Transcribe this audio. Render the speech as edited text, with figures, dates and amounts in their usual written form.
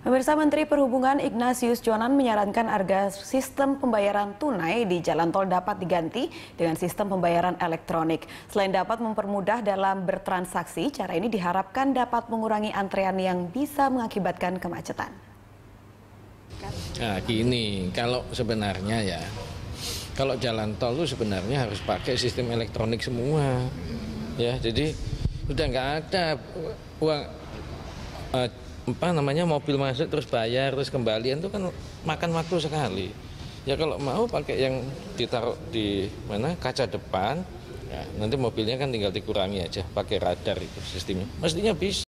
Pemirsa, Menteri Perhubungan Ignasius Jonan menyarankan agar sistem pembayaran tunai di jalan tol dapat diganti dengan sistem pembayaran elektronik. Selain dapat mempermudah dalam bertransaksi, cara ini diharapkan dapat mengurangi antrean yang bisa mengakibatkan kemacetan. Nah, gini, kalau sebenarnya ya, kalau jalan tol itu sebenarnya harus pakai sistem elektronik semua. Ya, jadi udah nggak ada uang mobil masuk terus bayar terus kembalian, itu kan makan waktu sekali. Ya kalau mau pakai yang ditaruh di mana kaca depan, ya, nanti mobilnya kan tinggal dikurangi aja pakai radar itu sistemnya. Mestinya bisa.